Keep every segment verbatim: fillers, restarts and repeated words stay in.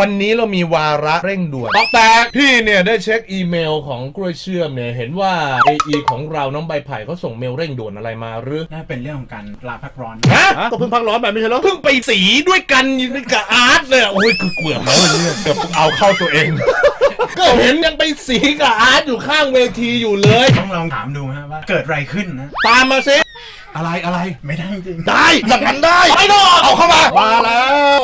วันนี้เรามีวาระเร่งด่วนต๊อกแตกพี่เนี่ยได้เช็คอีเมลของกล้วยเชื่อมเนี่ยเห็นว่า เอ อี ของเราน้องใบไผ่เขาส่งเมลเร่งด่วนอะไรมาหรือน่าเป็นเรื่องของการลาพักร้อนฮะก็เพิ่งพักร้อนแบบไม่ใช่หรอเพิ่งไปสีด้วยกันกับอาร์ตเลยโอ้ยคือเกลื่อนแล้วเนี่ยเกือบเอาเข้าตัวเองก็เห็นยังไปสีกับอาร์ตอยู่ข้างเวทีอยู่เลยต้องลองถามดูฮะว่าเกิดอะไรขึ้นนะตามมาสิอะไรอะไรไม่ได้จริงได้อย่างนั้นได้ไปต่อเอาเข้ามามาแล้ว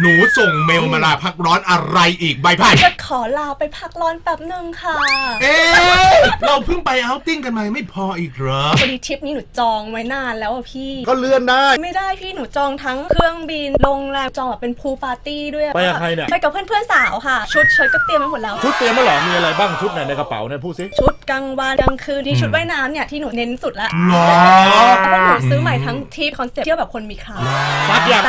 หนูส่งเมลมาลาพักร้อนอะไรอีกใบไผ่จะขอลาไปพักร้อนแป๊บนึงค่ะเอ๊ะเราเพิ่งไปเอาท์ติ้งกันมาไม่พออีกเหรอพอดีทริปนี้หนูจองไว้นานแล้วอ่ะพี่ก็เลื่อนได้ไม่ได้พี่หนูจองทั้งเครื่องบินโรงแรมจองแบบเป็นพูลปาร์ตี้ด้วยไปกับใครเนี่ยไปกับเพื่อนเพื่อนสาวค่ะชุดเชิ้ตก็เตรียมมาหมดแล้วชุดเตรียมมาหรอมีอะไรบ้างชุดไหนในกระเป๋าเนี่ยพูดสิชุดกลางวันกลางคืนที่ชุดว่ายน้ำเนี่ยที่หนูเน้นสุดละหรอพวกหนูซื้อใหม่ทั้งทริปคอนเซ็ปต์เที่ยวแบบคนมีคลาสซักอย่าง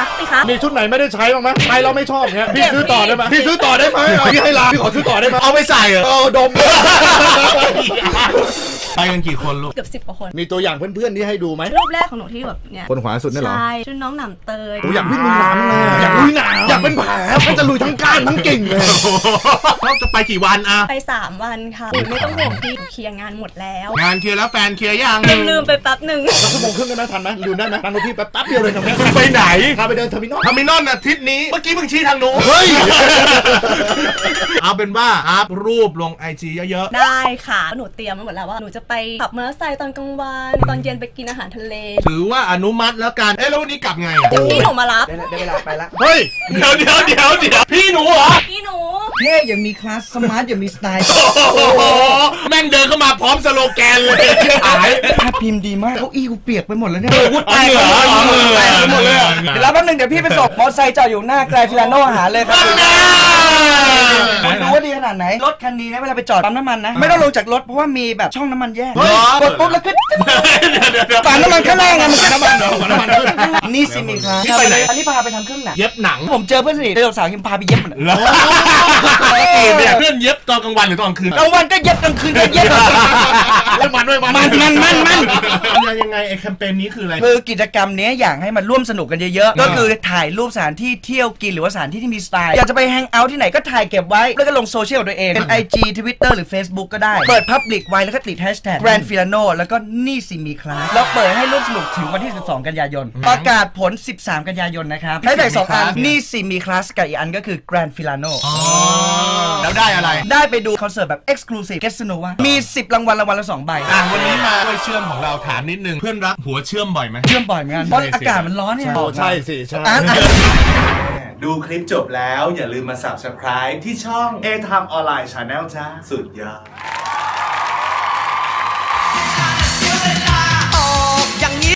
มีชุดไหนไม่ได้ใช้บ้างใครเราไม่ชอบเนี่ยพี่ซื้อต่อได้ไหมพี่ซื้อต่อได้ไหมพี่ให้ลาพี่ขอซื้อต่อได้ไหมเอาไปใส่เหรอเอาดมไปกันกี่คนลูกเกือบสิบกว่าคนมีตัวอย่างเพื่อนๆที่ให้ดูไหมรูปแรกของหนูที่แบบเนี่ยคนขวาสุดนี่เหรอใช่ชื่อน้องหนามเตยอยากวิ่งลุยน้ำเลยอยากลุยน้ำอยากเป็นแผลก็จะลุยทั้งก้านทั้งกิ่งเลยเราจะไปกี่วันอะไปสามวันค่ะไม่ต้องห่วงพี่เคลียร์งานหมดแล้วงานเคลียร์แล้วแฟนเคลียร์ยังลืมไปแป๊บหนึ่งเราชั่วโมงครึ่งได้ไหมทันไหมลืมได้ไหมทันพี่แป๊บเดียวเลยทำไมไปไหนพาไปเดินเทอร์มินอลเทอร์มินอลอาทิตย์นี้เมื่อกี้เพิ่งชี้ทางโน้นเฮ้ยเอาเป็นว่าอัพรูปลงไอจีเยอะๆได้ค่ะหนูเตรียมมาหมดแล้วว่าหนูจะไปขับมอเตอร์ไซค์ตอนกลางวันตอนเย็นไปกินอาหารทะเลถือว่าอนุมัติแล้วกันเอ๊ะแล้ววันนี้กลับไงเดี๋ยวพี่หนูมารับได้เวลาไปละเฮ้ยเดี๋ยวเดี๋ยวเดี๋ยวเดี๋ยวพี่หนูเหรอพี่หนูเท่อย่างมีคลาสสมาร์ทอย่างมีสไตล์โอ้โหแม่งเดินเข้ามาพร้อมสโลแกนเลยหายภาพพิมพ์ดีมากเขาอี้กูเปียกไปหมดแล้วเนี่ยวุ้ดแตกไปหมดเลยเดี๋ยวรับแป๊บนึงเดี๋ยวพี่ไปส่งมอเตอร์ไซค์จอดอยู่หน้าไกลฟิลาโน่หาเลยดูว่าดีขนาดไหนรถคันนี้นะเวลาไปจอดปั๊มน้ำมันนะไม่ต้องลงจากรถเพราะว่ามีแบบช่องน้ำมันแยกกดปุ๊บแล้วขึ้นฝาน้ำมันข้างล่างไงมันเป็นน้ำมันน้ำมันนี่สิมีครับนี่ไปไหนอันนี้พาไปทำเครื่องหนังเย็บหนังผมเจอเพื่อนสนิทเด็กสาวที่พาไปเย็บมันเพื่อนเย็บตอนกลางวันหรือตอนกลางคืนกลางวันก็เย็บกลางคืนก็เย็บแล้วมันด้วยมันมันมันมันยังยังไงไอแคมเปญนี้คืออะไรคือกิจกรรมนี้อยากให้มันร่วมสนุกกันเยอะๆก็คือถ่ายรูปสถานที่เที่ยวกินหรือว่าสถานที่ที่มีสไตล์อยากจะไปแฮงเอาท์ที่ไหนก็ถ่ายเก็บไว้แล้วก็ลงโซเชียลตัวเองเป็น ไอ จี Twitter หรือ Facebook ก็ได้เปิด Public ไว้แล้วก็ติด Hashtag Grand Filano แล้วก็นี่สิมีคลาสแล้วเปิดให้ร่วมสนุกถึงวันที่สิบสองกันยายนประกาศผลสิบสามกันยายนนะครับให้ใส่สองอันนี่สิมีคลาสกับอีกอันก็คือ Grand Filano แล้วได้อะไรได้ไปดูคอนเสิร์ตแบบ Exclusive Casanova มีสิบรางวัลรางวัลละสองใบอ่ะวันนี้มาด้วยเชื่อมของเราถามนิดนึงเพื่อนรักหัวเชื่อมบ่อยมั้ยเชื่อมบ่อยเหมือนกันเพราะอากาศมันร้อนเนี่ยใช่สิใช่ดูคลิปจบแล้วอย่าลืมมา ซับสไครบ์ ที่ช่อง เอ ไทม์ ออนไลน์ แชนแนล จ้าสุดยอด